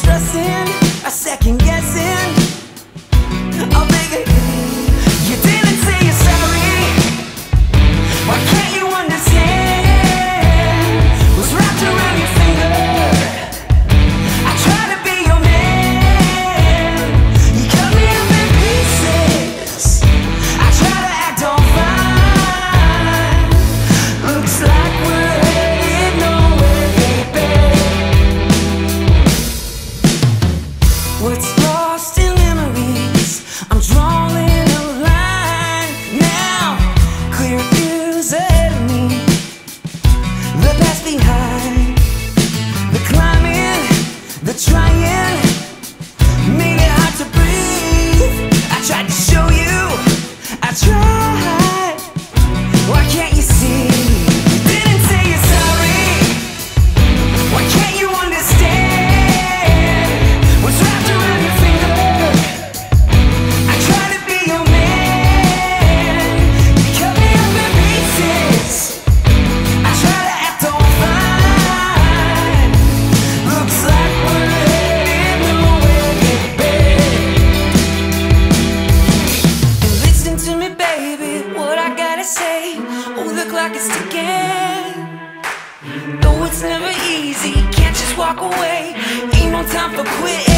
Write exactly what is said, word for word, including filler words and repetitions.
stressing, a second guessing. Oh baby, you didn't say you're sorry. Why can't you understand what's wrapped around your finger? I try to be your man, you cut me up in pieces. I try to act all fine, looks like we're headed nowhere, baby. What's lost in memories, I'm drawing a line now. Clear views ahead of me, the past behind, the climbing, the trying, made it hard to breathe. I tried to show you, I tried. Why can't you see? You didn't say you're sorry. Why can't you understand what's wrapped around your finger? I try to be your man, you cut me up in pieces. I try to act all fine, looks like we're headed nowhere, baby. And listen to me, baby, what I gotta say. Oh, the clock is ticking. Though it's never easy, can't just walk away. Ain't no time for quitting.